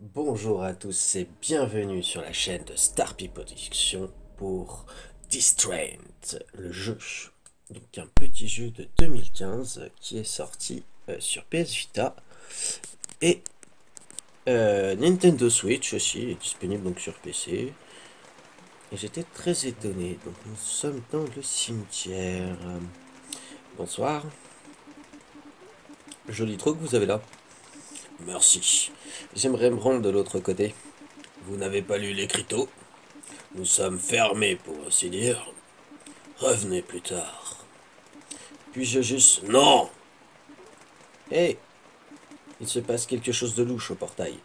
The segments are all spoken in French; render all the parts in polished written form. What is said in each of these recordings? Bonjour à tous et bienvenue sur la chaîne de Starpy Production pour Distraint, le jeu. Donc un petit jeu de 2015 qui est sorti sur PS Vita et Nintendo Switch aussi, est disponible donc sur PC. Et j'étais très étonné, donc nous sommes dans le cimetière. Bonsoir. Joli trou que vous avez là. Merci. J'aimerais me rendre de l'autre côté. Vous n'avez pas lu l'écriteau? Nous sommes fermés, pour ainsi dire. Revenez plus tard. Puis-je juste... Non! Hé hey! Il se passe quelque chose de louche au portail.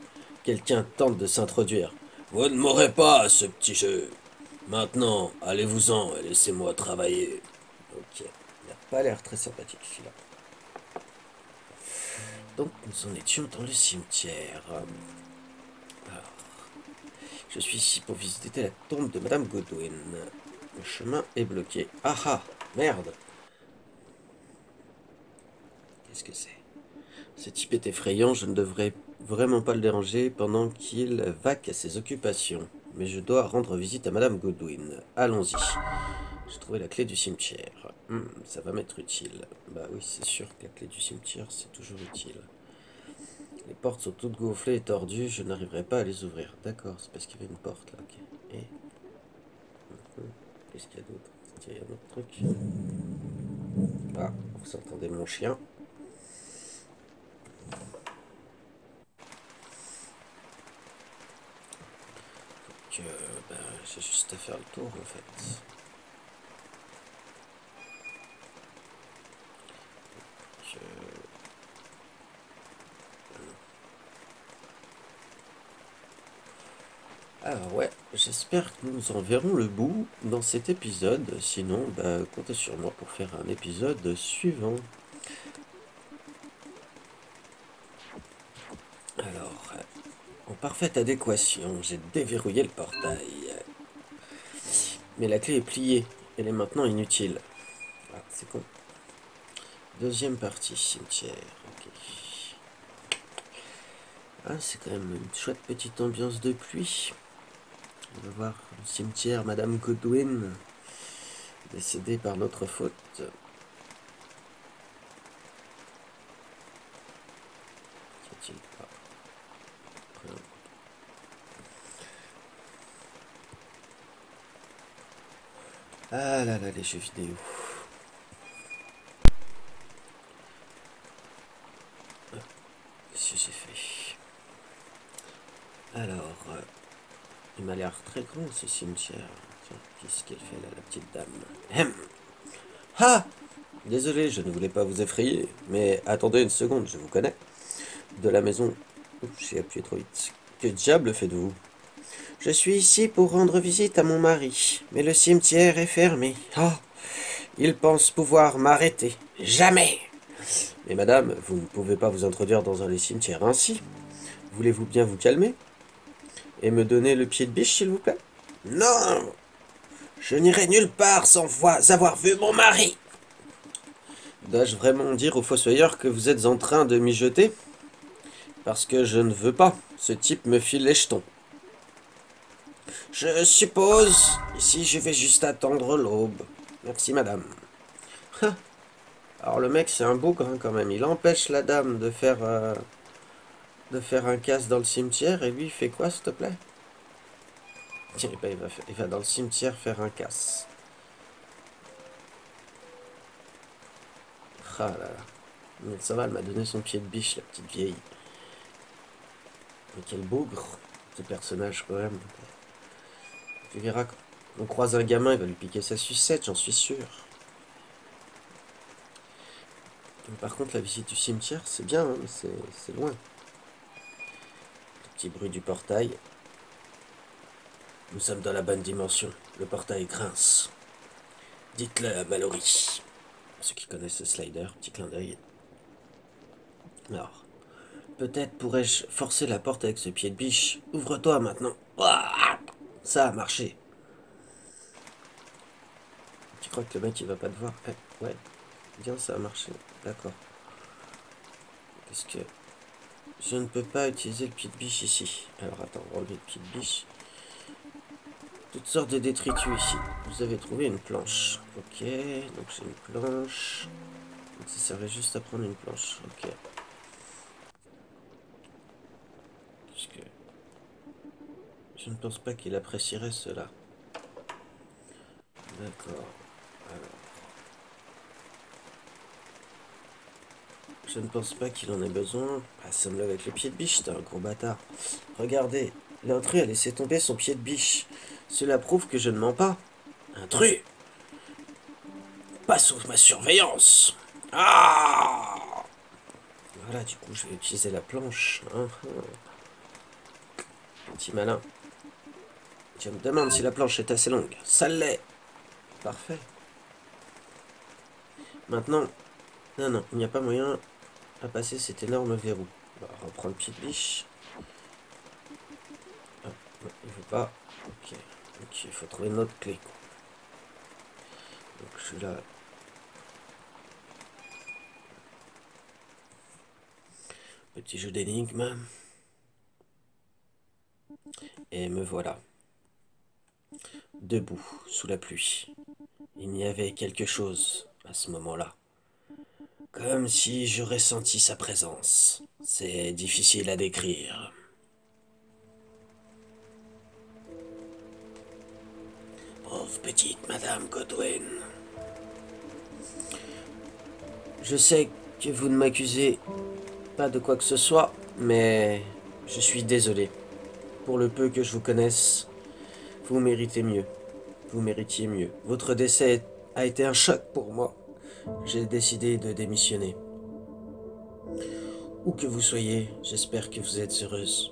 Quelqu'un tente de s'introduire. Vous ne m'aurez pas à ce petit jeu. Maintenant, allez-vous-en et laissez-moi travailler. Ok. Il n'a pas l'air très sympathique, celui-là. Donc nous en étions dans le cimetière. Alors, je suis ici pour visiter la tombe de Madame Godwin. Le chemin est bloqué. Ah ah, merde. Qu'est-ce que c'est? Ce type est effrayant, je ne devrais vraiment pas le déranger pendant qu'il vaque à ses occupations. Mais je dois rendre visite à Madame Godwin. Allons-y. J'ai trouvé la clé du cimetière. Ça va m'être utile. Bah oui, c'est sûr que la clé du cimetière, c'est toujours utile. Les portes sont toutes gonflées et tordues, je n'arriverai pas à les ouvrir. D'accord, c'est parce qu'il y avait une porte là. Okay. Et... qu'est-ce qu'il y a d'autre? Il y a un autre truc. Ah, vous entendez mon chien. Donc, bah, j'ai juste à faire le tour en fait. Alors ouais, j'espère que nous en verrons le bout dans cet épisode, sinon bah, comptez sur moi pour faire un épisode suivant. Alors, en parfaite adéquation, j'ai déverrouillé le portail. Mais la clé est pliée, elle est maintenant inutile. Ah, c'est con. Deuxième partie, cimetière, ok. Ah, c'est quand même une chouette petite ambiance de pluie. On va voir le cimetière Madame Godwin, décédée par notre faute. Qu'y a-t-il pas ? Ah là là, les jeux vidéo. Qu'est-ce que j'ai fait? Alors, il m'a l'air très grand ce cimetière. Qu'est-ce qu'elle fait là, la petite dame? Ah! Désolé, je ne voulais pas vous effrayer, mais attendez une seconde, je vous connais. De la maison... Oups, j'ai appuyé trop vite. Que diable faites-vous? Je suis ici pour rendre visite à mon mari, mais le cimetière est fermé. Ah! Il pense pouvoir m'arrêter. Jamais! Mais madame, vous ne pouvez pas vous introduire dans un des cimetières ainsi. Voulez-vous bien vous calmer? Et me donner le pied de biche, s'il vous plaît? Non! Je n'irai nulle part sans avoir vu mon mari! Dois-je vraiment dire au fossoyeur que vous êtes en train de m'y jeter? Parce que je ne veux pas. Ce type me file les jetons. Je suppose... Ici, je vais juste attendre l'aube. Merci, madame. Alors le mec c'est un bougre hein, quand même, il empêche la dame de faire un casse dans le cimetière et lui il fait quoi s'il te plaît? Tiens, ben, il va dans le cimetière faire un casse. Ah là là, mais ça va, elle m'a donné son pied de biche la petite vieille. Mais quel bougre, ce personnage quand même. Tu verras, quand on croise un gamin il va lui piquer sa sucette, j'en suis sûr. Par contre, la visite du cimetière, c'est bien, hein, mais c'est loin. Le petit bruit du portail. Nous sommes dans la bonne dimension. Le portail grince. Dites-le à Mallory. Ceux qui connaissent ce slider, petit clin d'œil. Alors, peut-être pourrais-je forcer la porte avec ce pied de biche. Ouvre-toi maintenant. Ça a marché. Tu crois que le mec, il va pas te voir? Eh, ouais. Bien, ça a marché. D'accord. Qu'est-ce que... Je ne peux pas utiliser le pied de biche ici. Alors attends, on relever le pied de biche. Toutes sortes de détritus ici. Vous avez trouvé une planche. Ok, donc c'est une planche. Donc ça servait juste à prendre une planche. Ok. Parce que je ne pense pas qu'il apprécierait cela. D'accord. Alors. Je ne pense pas qu'il en ait besoin. Ah, ça me lève avec le pied de biche, t'es un gros bâtard. Regardez, l'intrus a laissé tomber son pied de biche. Cela prouve que je ne mens pas. Intrus! Pas sous ma surveillance! Ah! Voilà, du coup, je vais utiliser la planche. Hein. Petit malin. Je me demande si la planche est assez longue. Ça l'est. Parfait. Maintenant, non, non, il n'y a pas moyen à passer cet énorme verrou. On va reprendre le pied de biche. Ah, non, il ne veut pas. Ok, donc il faut trouver notre clé. Donc je suis là. Petit jeu d'énigme. Et me voilà. Debout, sous la pluie. Il y avait quelque chose à ce moment-là. Comme si j'aurais senti sa présence. C'est difficile à décrire. Pauvre petite Madame Godwin. Je sais que vous ne m'accusez pas de quoi que ce soit, mais je suis désolé. Pour le peu que je vous connaisse, vous méritez mieux. Vous méritiez mieux. Votre décès a été un choc pour moi. J'ai décidé de démissionner. Où que vous soyez, j'espère que vous êtes heureuse.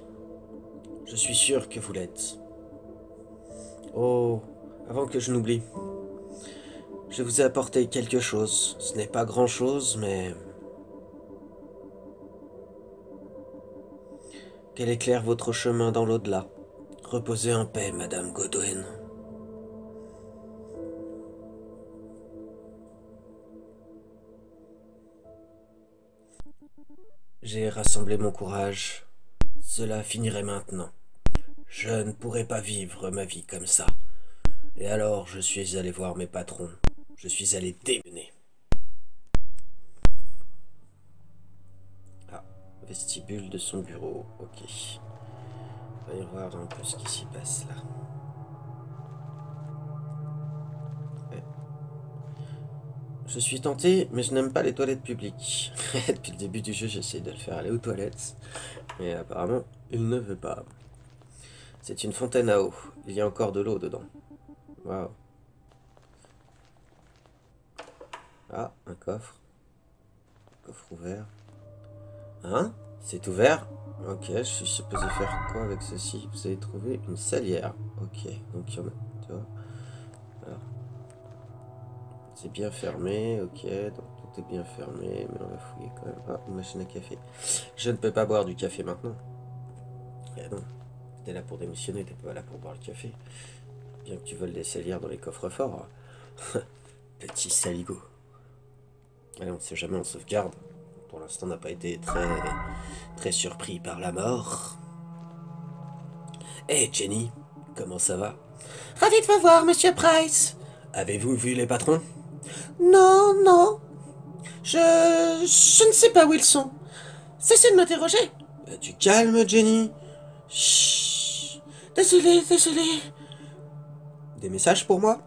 Je suis sûre que vous l'êtes. Oh, avant que je n'oublie, je vous ai apporté quelque chose. Ce n'est pas grand-chose, mais... qu'elle éclaire votre chemin dans l'au-delà. Reposez en paix, Madame Godwin. J'ai rassemblé mon courage. Cela finirait maintenant. Je ne pourrais pas vivre ma vie comme ça. Et alors, je suis allé voir mes patrons. Je suis allé démener. Ah, vestibule de son bureau. Ok. On va y voir un peu ce qui s'y passe là. Ouais. Je suis tenté, mais je n'aime pas les toilettes publiques. Depuis le début du jeu, j'essaie de le faire aller aux toilettes. Mais apparemment, il ne veut pas. C'est une fontaine à eau. Il y a encore de l'eau dedans. Waouh. Ah, un coffre. Coffre ouvert. Hein? C'est ouvert? Ok, je suis supposé faire quoi avec ceci? Vous avez trouvé une salière. Ok, donc il y en a, tu vois. Voilà. C'est bien fermé, ok, donc tout est bien fermé, mais on va fouiller quand même. Ah, une machine à café. Je ne peux pas boire du café maintenant. Eh non, t'es là pour démissionner, t'es pas là pour boire le café. Bien que tu voles des salières dans les coffres forts. Petit saligo. Allez, on ne sait jamais, on sauvegarde. Pour l'instant, on n'a pas été très surpris par la mort. Hey Jenny, comment ça va? Ravi de vous voir, Monsieur Price. Avez-vous vu les patrons? Non, non. Je ne sais pas où ils sont. Cessez de m'interroger. Bah, tu calmes, Jenny. Chut. Désolé, désolé. Des messages pour moi?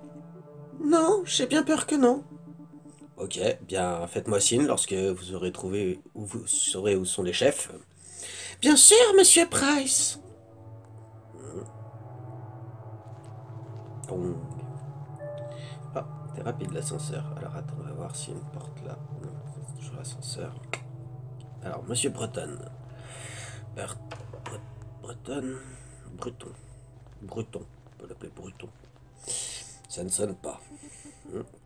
Non, j'ai bien peur que non. Ok, bien faites-moi signe lorsque vous aurez trouvé où vous saurez où sont les chefs. Bien sûr, Monsieur Price. Pong. Ah, t'es rapide l'ascenseur. Alors attends, on va voir s'il y a une porte là. Non, c'est toujours l'ascenseur. Alors, Monsieur Breton. Breton. On peut l'appeler Breton. Ça ne sonne pas.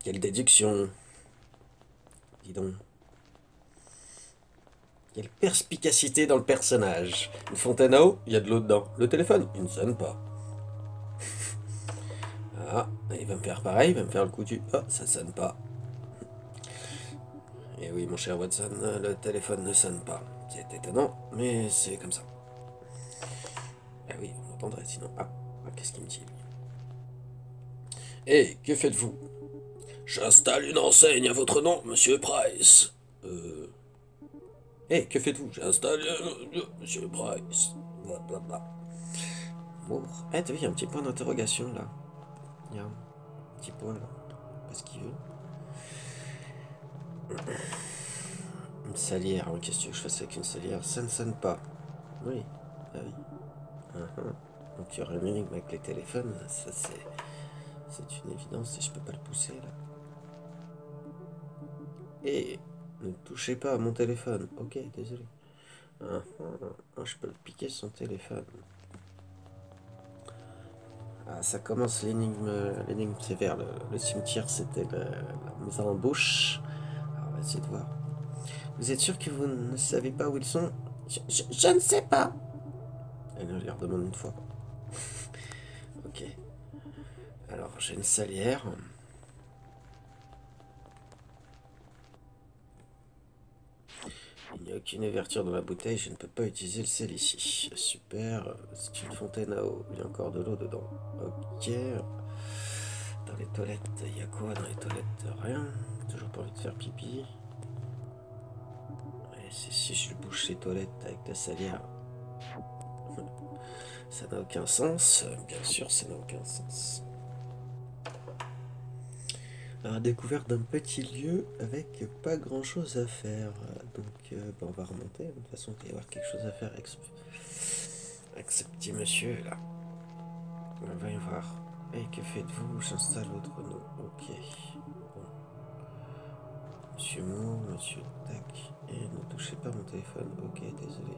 Quelle déduction! Dis donc. Quelle perspicacité dans le personnage. Une fontaine à eau, il y a de l'eau dedans. Le téléphone, il ne sonne pas. Ah, il va me faire pareil, il va me faire le coup du... Ah, ça sonne pas. Et oui, mon cher Watson, le téléphone ne sonne pas. C'est étonnant, mais c'est comme ça. Ah oui, on l'entendrait sinon. Ah, qu'est-ce qu'il me dit? Hé, que faites-vous? J'installe une enseigne à votre nom, Monsieur Price. Hé, que faites-vous? J'installe... Monsieur Price. Blablabla. Moore. Ah, t'as vu, il y a un petit point d'interrogation, là. Il y a un petit point, là. Pas ce qu'il veut. Une salière. Hein. Qu'est-ce que je fasse avec une salière? Ça ne sonne pas. Oui. Ah oui. Uh-huh. Donc, il y aurait le mimique avec les téléphones. Ça, c'est... C'est une évidence et je peux pas le pousser là. Et ne touchez pas à mon téléphone. Ok, désolé. Je peux le piquer son téléphone. Ah, ça commence l'énigme. L'énigme sévère. Le cimetière, c'était la mise en bouche. Alors, on va essayer de voir. Vous êtes sûr que vous ne savez pas où ils sont? Je ne sais pas. Elle nous les redemande une fois. Ok. Alors, j'ai une salière. Il n'y a aucune ouverture dans la bouteille, je ne peux pas utiliser le sel ici. Super, c'est une fontaine à eau. Il y a encore de l'eau dedans. Ok. Dans les toilettes, il y a quoi dans les toilettes? Rien. Toujours pas envie de faire pipi. Ouais, c'est si je bouche les toilettes avec la salière. Ça n'a aucun sens. Bien sûr, ça n'a aucun sens. Alors, découverte d'un petit lieu avec pas grand chose à faire. Donc, on va remonter. De toute façon, il va y avoir quelque chose à faire avec ce petit monsieur là. On va y voir. Et que faites-vous? J'installe votre nom. Ok. Bon. Monsieur Moore, monsieur Tac. Et ne touchez pas mon téléphone. Ok, désolé.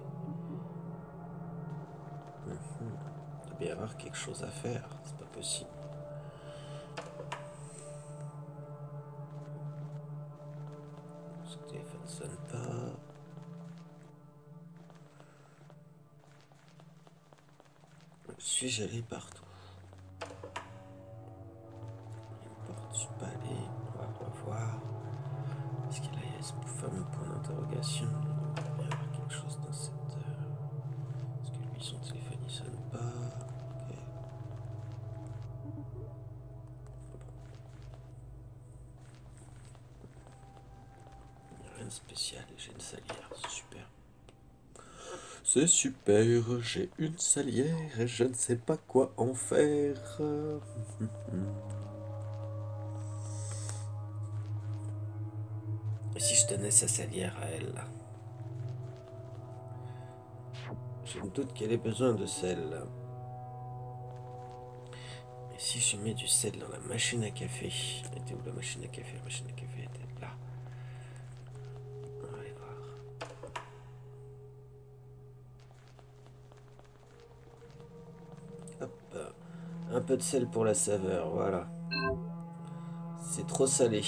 Il doit bien y avoir quelque chose à faire. C'est pas possible. Ça ne pas. Suis-je allé partout? Les portes, je suis pas allé. On va revoir. Parce qu'il y a ce fameux point d'interrogation. Il doit y avoir quelque chose dans cette. Parce que lui, son téléphone, il sonne pas. Spécial, j'ai une salière, c'est super. C'est super, j'ai une salière et je ne sais pas quoi en faire. Et si je tenais sa salière à elle? Je me doute qu'elle ait besoin de sel. Et si je mets du sel dans la machine à café? Elle était où la machine à café? La machine à café était là. Un peu de sel pour la saveur, voilà. C'est trop salé.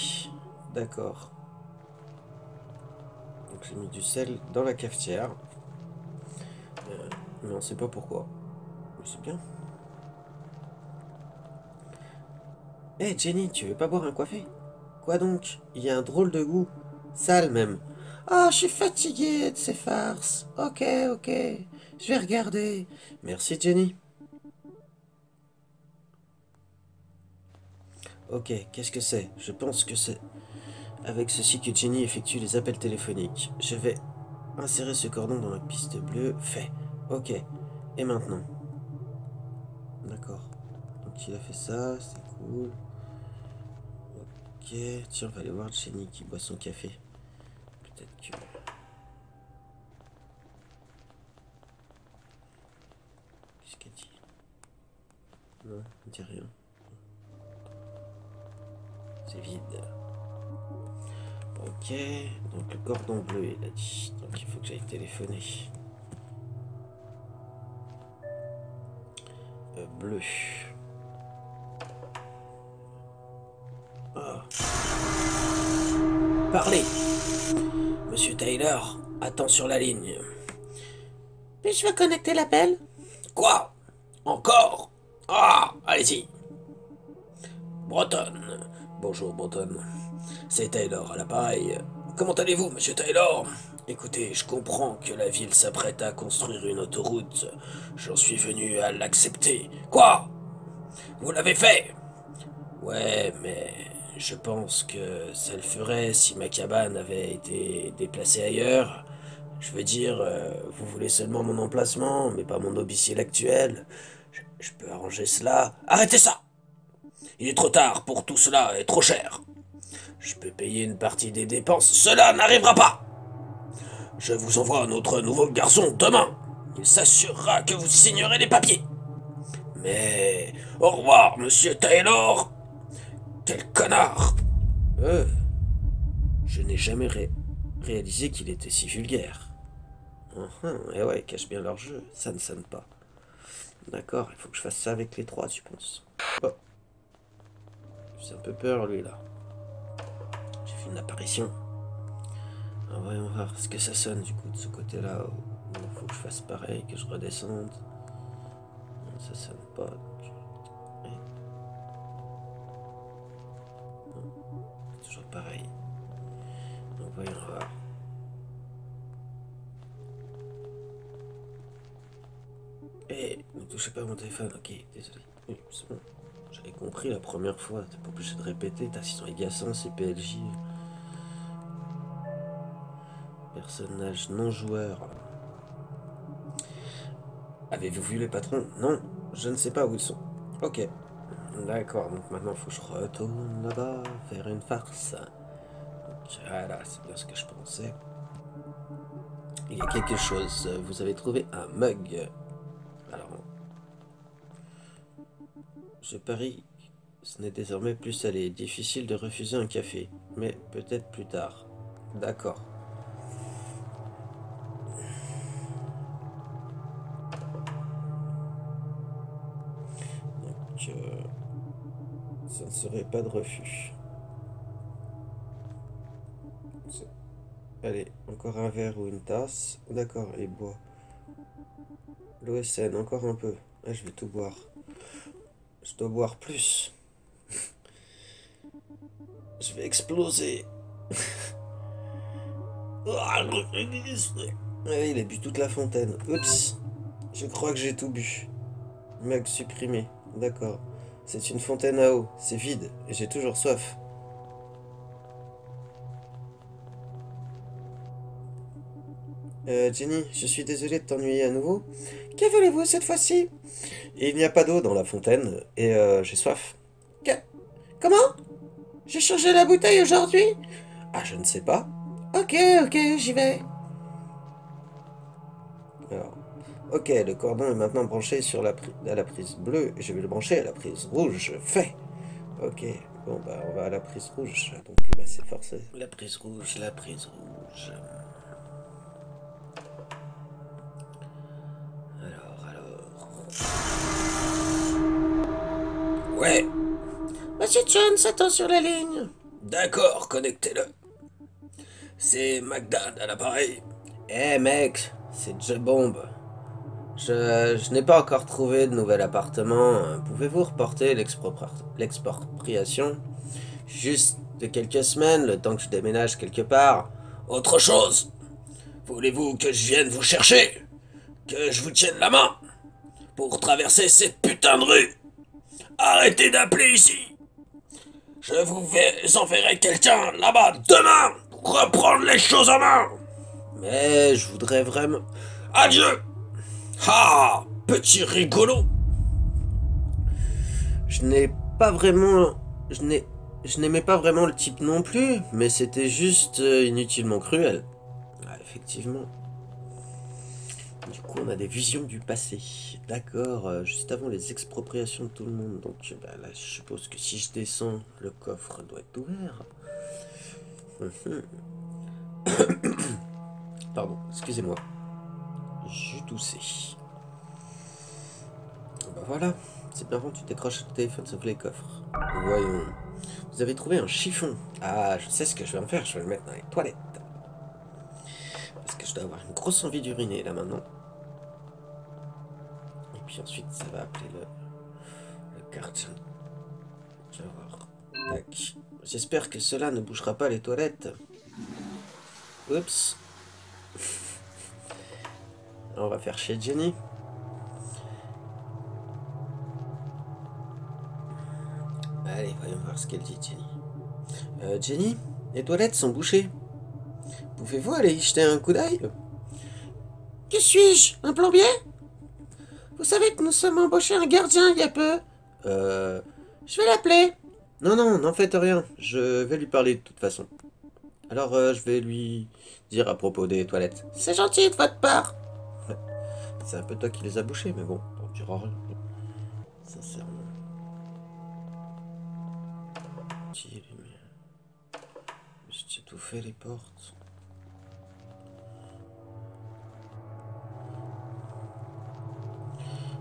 D'accord. Donc j'ai mis du sel dans la cafetière. Mais on ne sait pas pourquoi. C'est bien. Hé Jenny, tu veux pas boire un café? Quoi donc? Il y a un drôle de goût. Sale même. Ah, oh, je suis fatiguée de ces farces. Ok, ok. Je vais regarder. Merci Jenny. Ok, qu'est-ce que c'est? Je pense que c'est avec ceci que Jenny effectue les appels téléphoniques. Je vais insérer ce cordon dans la piste bleue. Fait. Ok. Et maintenant? D'accord. Donc il a fait ça, c'est cool. Ok. Tiens, on va aller voir Jenny qui boit son café. Peut-être que... Qu'est-ce qu'elle dit? Non, elle dit rien. C'est vide. Ok, donc le cordon bleu il a dit, donc il faut que j'aille téléphoner. Bleu. Oh. Parlez. Monsieur Taylor, attends sur la ligne. Puis-je me connecter l'appel? Quoi? Encore? Ah, allez-y. Breton. Bonjour Breton, c'est Taylor à l'appareil. Comment allez-vous, monsieur Taylor? Écoutez, je comprends que la ville s'apprête à construire une autoroute. J'en suis venu à l'accepter. Quoi? Vous l'avez fait? Ouais, mais je pense que ça le ferait si ma cabane avait été déplacée ailleurs. Je veux dire, vous voulez seulement mon emplacement, mais pas mon domicile actuel. Je peux arranger cela. Arrêtez ça! Il est trop tard pour tout cela et trop cher. Je peux payer une partie des dépenses. Cela n'arrivera pas! Je vous envoie notre nouveau garçon demain. Il s'assurera que vous signerez les papiers. Mais... au revoir, monsieur Taylor! Quel connard! Je n'ai jamais réalisé qu'il était si vulgaire. Et ouais, ils cachent bien leur jeu. Ça ne sonne pas. D'accord, il faut que je fasse ça avec les trois, tu penses? Oh. J'ai un peu peur, lui, là. J'ai fait une apparition. Alors, voyons voir ce que ça sonne, du coup, de ce côté-là. Il faut que je fasse pareil, que je redescende. Non, ça sonne pas. C'est toujours pareil. Donc, voyons voir. Eh, ne touchez pas à mon téléphone, ok, désolé. C'est bon. J'avais compris la première fois, t'es pas obligé de répéter, t'as 600 agaçants, c'est PLJ. Personnage non joueur. Avez-vous vu les patrons? Non, je ne sais pas où ils sont. Ok. D'accord, donc maintenant il faut que je retourne là-bas, faire une farce. Donc, voilà, c'est bien ce que je pensais. Il y a quelque chose, vous avez trouvé un mug. Alors... je parie, ce n'est désormais plus salé. Difficile de refuser un café, mais peut-être plus tard. D'accord. Donc, ça ne serait pas de refus. Allez, encore un verre ou une tasse. D'accord, et bois. L'eau est saine, encore un peu. Ah, je vais tout boire. Je dois boire plus. Je vais exploser. Il a bu toute la fontaine. Oups. Je crois que j'ai tout bu. Mug supprimé. D'accord. C'est une fontaine à eau. C'est vide. Et j'ai toujours soif. Jenny, je suis désolé de t'ennuyer à nouveau. Que voulez-vous cette fois-ci? Il n'y a pas d'eau dans la fontaine et j'ai soif. Comment? J'ai changé la bouteille aujourd'hui? Ah, je ne sais pas. Ok, j'y vais. Alors, ok, le cordon est maintenant branché sur à la prise bleue et je vais le brancher à la prise rouge. Fait. Ok, bon, bah, on va à la prise rouge. Donc, bah, c'est forcé. La prise rouge, la prise rouge. Ouais. Monsieur John s'attend sur la ligne. D'accord, connectez-le. C'est McDonald à l'appareil. Eh mec, c'est J-Bomb. Je n'ai pas encore trouvé de nouvel appartement. Pouvez-vous reporter l'expropriation? Juste de quelques semaines, le temps que je déménage quelque part. Autre chose. Voulez-vous que je vienne vous chercher? Que je vous tienne la main? Pour traverser cette putain de rue. Arrêtez d'appeler ici. Je vous enverrai quelqu'un là-bas demain pour reprendre les choses en main. Mais je voudrais vraiment... Adieu. Ah, petit rigolo. Je n'aimais pas vraiment le type non plus, mais c'était juste inutilement cruel. Ah, effectivement. Du coup, on a des visions du passé. D'accord, juste avant les expropriations de tout le monde. Donc, bah, là, je suppose que si je descends, le coffre doit être ouvert. Pardon, excusez-moi. J'ai toussé. Bah voilà, c'est marrant, tu décroches le téléphone, sauf les coffres. Voyons. Vous avez trouvé un chiffon. Ah, je sais ce que je vais en faire, je vais le mettre dans les toilettes. Parce que je dois avoir une grosse envie d'uriner, là, maintenant. Et puis ensuite, ça va appeler le gardien. Je vais voir. Tac. J'espère que cela ne bougera pas les toilettes. Oups. On va faire chez Jenny. Allez, voyons voir ce qu'elle dit, Jenny. Jenny, les toilettes sont bouchées. Pouvez-vous aller y jeter un coup d'œil? Qui suis-je? Un plombier? Vous savez que nous sommes embauchés un gardien il y a peu. Je vais l'appeler. Non, non, n'en faites rien. Je vais lui parler de toute façon. Alors, je vais lui dire à propos des toilettes. C'est gentil de votre part. C'est un peu toi qui les as bouchées, mais bon, on dira rien. Sincèrement. J'ai tout fait les portes.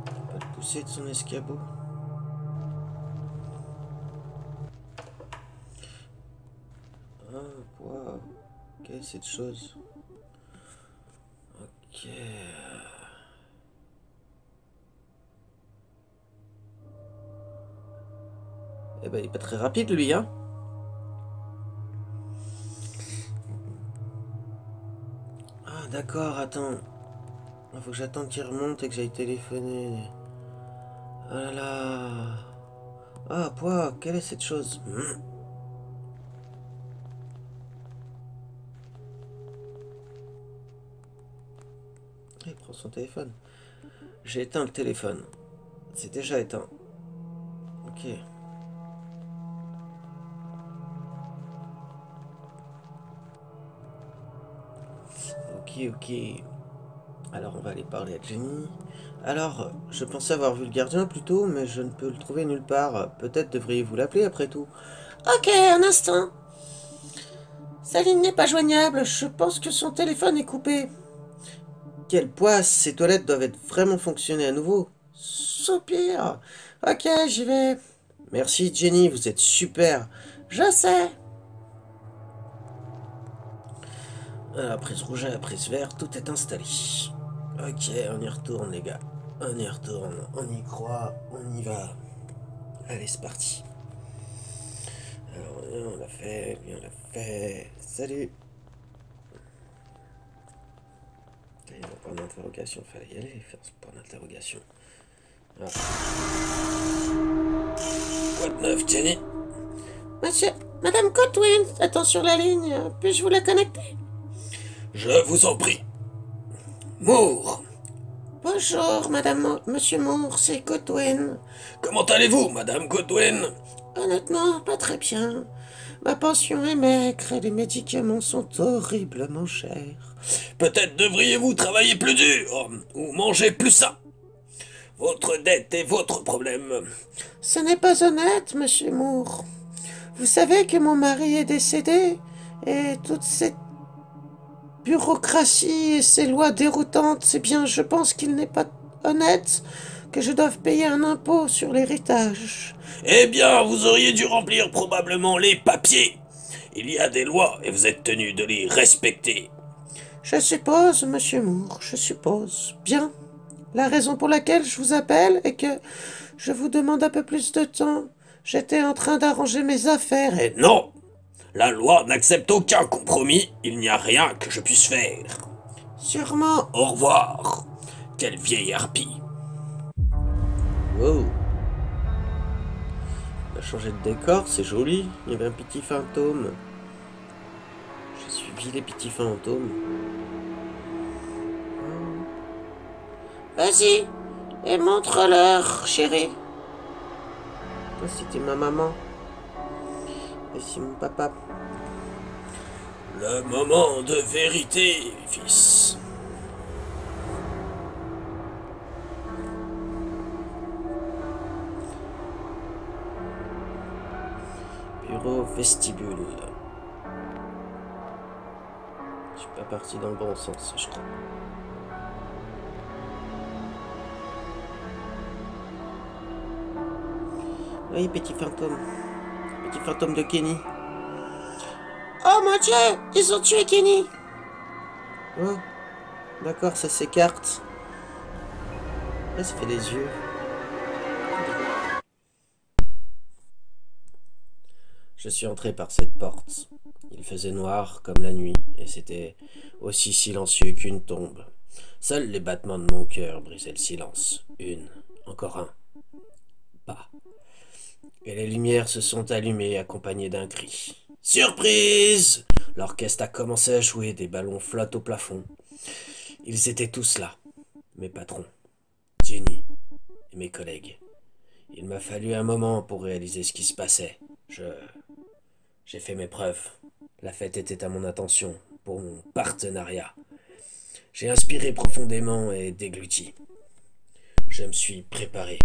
Faut pas le pousser de son escabeau. Ah, wow. Ok, cette chose. Ok. Eh ben, il est pas très rapide lui, hein. Ah, d'accord, attends. Il faut que j'attende qu'il remonte et que j'aille téléphoner. Oh là là. Ah, poids, quelle est cette chose? Il prend son téléphone. J'ai éteint le téléphone. C'est déjà éteint. Ok. Ok. Alors on va aller parler à Jenny. Alors, je pensais avoir vu le gardien plus tôt, mais je ne peux le trouver nulle part. Peut-être devriez-vous l'appeler après tout. Ok, un instant. Sa ligne n'est pas joignable. Je pense que son téléphone est coupé. Quel poids, ces toilettes doivent être vraiment fonctionner à nouveau. Soupir. Ok, j'y vais. Merci Jenny, vous êtes super. Je sais. La prise rouge et la prise verte, tout est installé. Ok, on y retourne les gars. On y retourne, on y croit, on y va. Allez, c'est parti. Alors, on l'a fait, on l'a fait. Salut. Il y a un point d'interrogation, fallait y aller, faire ce point d'interrogation. Ah. Quoi de neuf, Jenny? Monsieur, Madame Godwin, attends sur la ligne, puis-je vous la connecter? Je vous en prie. Moore. Bonjour, Monsieur Moore, c'est Godwin. Comment allez-vous, Madame Godwin? Honnêtement, pas très bien. Ma pension est maigre et les médicaments sont horriblement chers. Peut-être devriez-vous travailler plus dur ou manger plus sain. Votre dette est votre problème. Ce n'est pas honnête, Monsieur Moore. Vous savez que mon mari est décédé et toute cette bureaucratie et ses lois déroutantes, eh bien, je pense qu'il n'est pas honnête que je doive payer un impôt sur l'héritage. Eh bien, vous auriez dû remplir probablement les papiers. Il y a des lois et vous êtes tenu de les respecter. Je suppose, Monsieur Moore, je suppose. Bien. La raison pour laquelle je vous appelle est que je vous demande un peu plus de temps. J'étais en train d'arranger mes affaires. Et non! La loi n'accepte aucun compromis, il n'y a rien que je puisse faire. Sûrement. Au revoir. Quelle vieille harpie. Wow. On a changé de décor, c'est joli. Il y avait un petit fantôme. J'ai suivi les petits fantômes. Vas-y, et montre-leur, chérie. Toi, c'était ma maman. Et si mon papa... Le moment de vérité, fils. Bureau vestibule. Je suis pas parti dans le bon sens, je crois. Oui, petit fantôme. Petit fantôme de Kenny. Oh mon dieu, ils ont tué Kenny. Oh, d'accord, ça s'écarte. Là, ça fait des yeux. Je suis entré par cette porte. Il faisait noir comme la nuit, et c'était aussi silencieux qu'une tombe. Seuls les battements de mon cœur brisaient le silence. Une, encore un, pas. Et les lumières se sont allumées, accompagnées d'un cri. Surprise! L'orchestre a commencé à jouer, des ballons flottent au plafond. Ils étaient tous là. Mes patrons, Jenny et mes collègues. Il m'a fallu un moment pour réaliser ce qui se passait. J'ai fait mes preuves. La fête était à mon attention, pour mon partenariat. J'ai inspiré profondément et dégluti. Je me suis préparé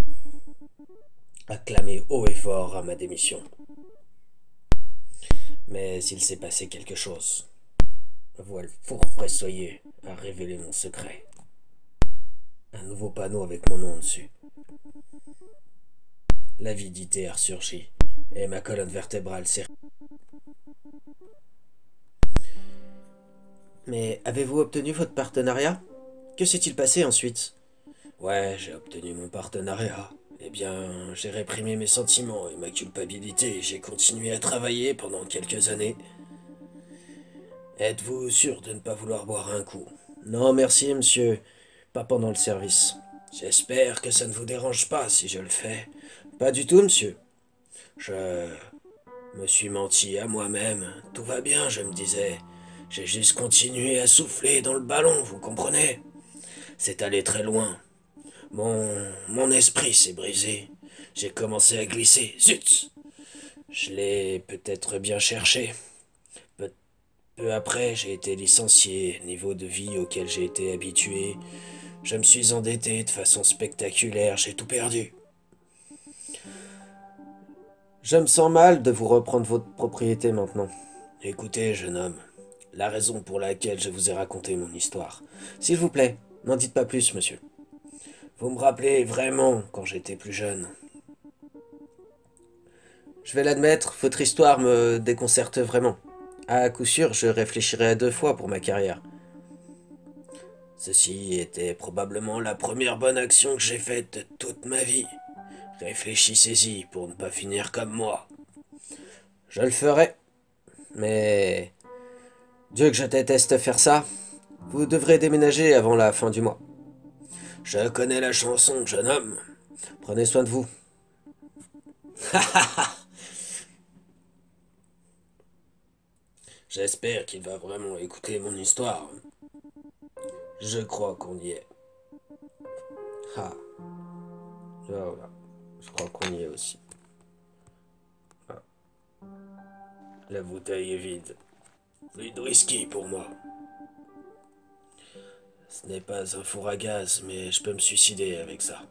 à clamer haut et fort à ma démission. Mais il s'est passé quelque chose. Le voile fourfressoyé a révélé mon secret. Un nouveau panneau avec mon nom dessus. L'avidité a ressurgi et ma colonne vertébrale s'est... Mais avez-vous obtenu votre partenariat? Que s'est-il passé ensuite? Ouais, j'ai obtenu mon partenariat. Eh bien, j'ai réprimé mes sentiments et ma culpabilité et j'ai continué à travailler pendant quelques années. Êtes-vous sûr de ne pas vouloir boire un coup? Non, merci, monsieur. Pas pendant le service. J'espère que ça ne vous dérange pas si je le fais. Pas du tout, monsieur. Je me suis menti à moi-même. Tout va bien, je me disais. J'ai juste continué à souffler dans le ballon, vous comprenez? C'est allé très loin. Mon esprit s'est brisé. J'ai commencé à glisser. Zut! Je l'ai peut-être bien cherché. Peu après, j'ai été licencié. Niveau de vie auquel j'ai été habitué. Je me suis endetté de façon spectaculaire. J'ai tout perdu. Je me sens mal de vous reprendre votre propriété maintenant. Écoutez, jeune homme. La raison pour laquelle je vous ai raconté mon histoire. S'il vous plaît, n'en dites pas plus, monsieur. Vous me rappelez vraiment quand j'étais plus jeune. Je vais l'admettre, votre histoire me déconcerte vraiment. À coup sûr, je réfléchirai à 2 fois pour ma carrière. Ceci était probablement la première bonne action que j'ai faite de toute ma vie. Réfléchissez-y pour ne pas finir comme moi. Je le ferai. Mais... Dieu que je déteste faire ça. Vous devrez déménager avant la fin du mois. Je connais la chanson, jeune homme. Prenez soin de vous. J'espère qu'il va vraiment écouter mon histoire. Je crois qu'on y est. Ah. Voilà. Je crois qu'on y est aussi. Ah. La bouteille est vide. Plus de whisky pour moi. Ce n'est pas un four à gaz, mais je peux me suicider avec ça.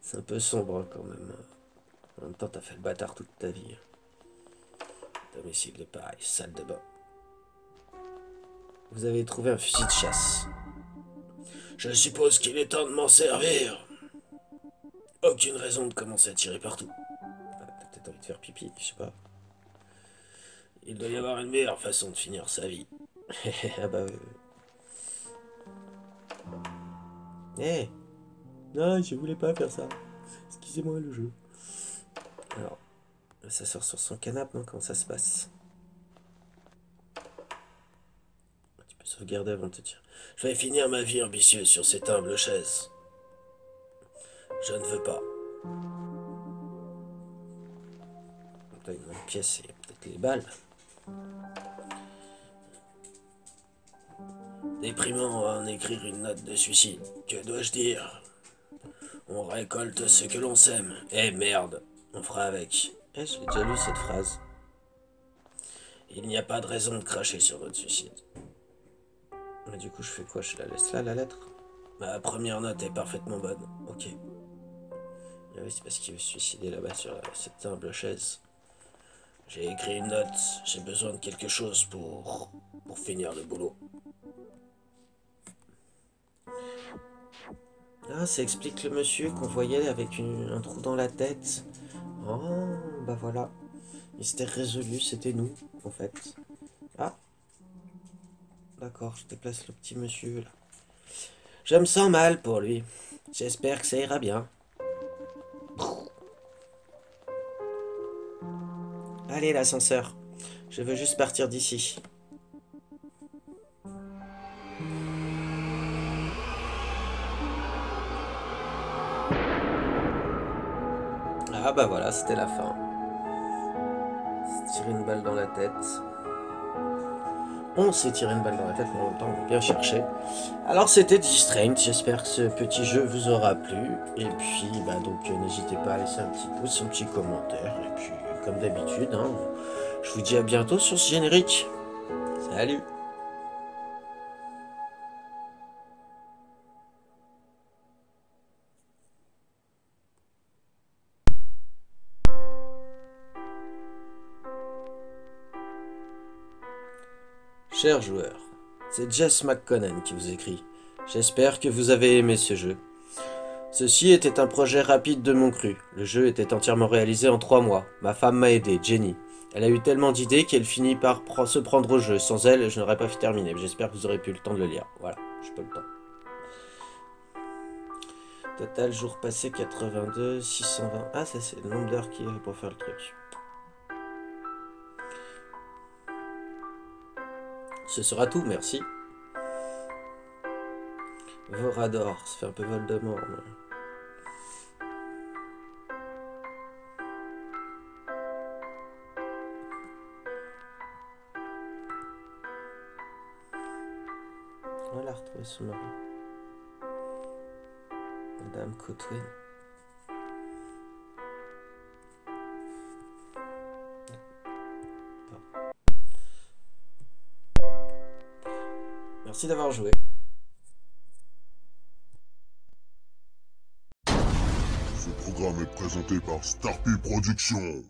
C'est un peu sombre quand même. En même temps, t'as fait le bâtard toute ta vie. Domicile de Paris, salle de bain. Vous avez trouvé un fusil de chasse. Je suppose qu'il est temps de m'en servir. Aucune raison de commencer à tirer partout. Ah, t'as peut-être envie de faire pipi, je sais pas. Il doit y avoir une meilleure façon de finir sa vie. Ah bah oui. Hey. Non, je voulais pas faire ça. Excusez-moi le jeu. Alors, ça sort sur son canapé, non? Comment ça se passe? Tu peux sauvegarder avant de te tirer. Je vais finir ma vie ambitieuse sur cette humble chaise. Je ne veux pas. Là, il y a une pièce et peut-être les balles. Déprimant à en écrire une note de suicide. Que dois-je dire? On récolte ce que l'on sème. Eh merde, on fera avec. Eh, je l'ai déjà lu cette phrase. Il n'y a pas de raison de cracher sur notre suicide. Mais du coup, je fais quoi? Je la laisse là, la lettre? Ma première note est parfaitement bonne. Ok. Ah oui, c'est parce qu'il veut se suicider là-bas sur cette humble chaise. J'ai écrit une note, j'ai besoin de quelque chose pour finir le boulot. Ah, ça explique le monsieur qu'on voyait avec un trou dans la tête. Oh, bah voilà. Mystère résolu, c'était nous, en fait. Ah. D'accord, je déplace le petit monsieur, là. Je me sens mal pour lui. J'espère que ça ira bien. Allez, l'ascenseur. Je veux juste partir d'ici. Ah bah voilà, c'était la fin. Se tirer une balle dans la tête. On s'est tiré une balle dans la tête, mais en même temps on bien chercher. Alors c'était Distraint, j'espère que ce petit jeu vous aura plu. Et puis bah donc n'hésitez pas à laisser un petit pouce, un petit commentaire. Et puis comme d'habitude, hein, je vous dis à bientôt sur ce générique. Salut! Chers joueurs, c'est Jess McConnell qui vous écrit. J'espère que vous avez aimé ce jeu. Ceci était un projet rapide de mon cru. Le jeu était entièrement réalisé en 3 mois. Ma femme m'a aidé, Jenny. Elle a eu tellement d'idées qu'elle finit par se prendre au jeu. Sans elle, je n'aurais pas terminé. J'espère que vous aurez pu le temps de le lire. Voilà, j'ai pas le temps. Total, jour passé, 82, 620. Ah, ça c'est le nombre d'heures qu'il y a pour faire le truc. Ce sera tout, merci. Vorador, ça fait un peu Voldemort. On l'a retrouvé son mari. Madame Godwin. Merci d'avoir joué. Ce programme est présenté par Starpy Production.